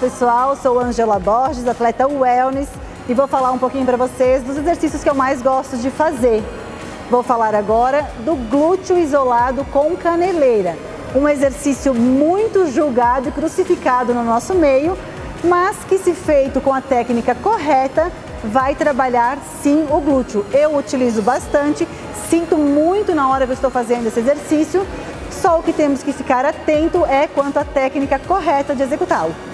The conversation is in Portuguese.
pessoal, sou Angela Borges, atleta wellness, e vou falar um pouquinho para vocês dos exercícios que eu mais gosto de fazer. Vou falar agora do glúteo isolado com caneleira, um exercício muito julgado e crucificado no nosso meio, mas que, se feito com a técnica correta, vai trabalhar sim o glúteo. Eu utilizo bastante, sinto muito na hora que eu estou fazendo esse exercício, só o que temos que ficar atento é quanto à técnica correta de executá-lo.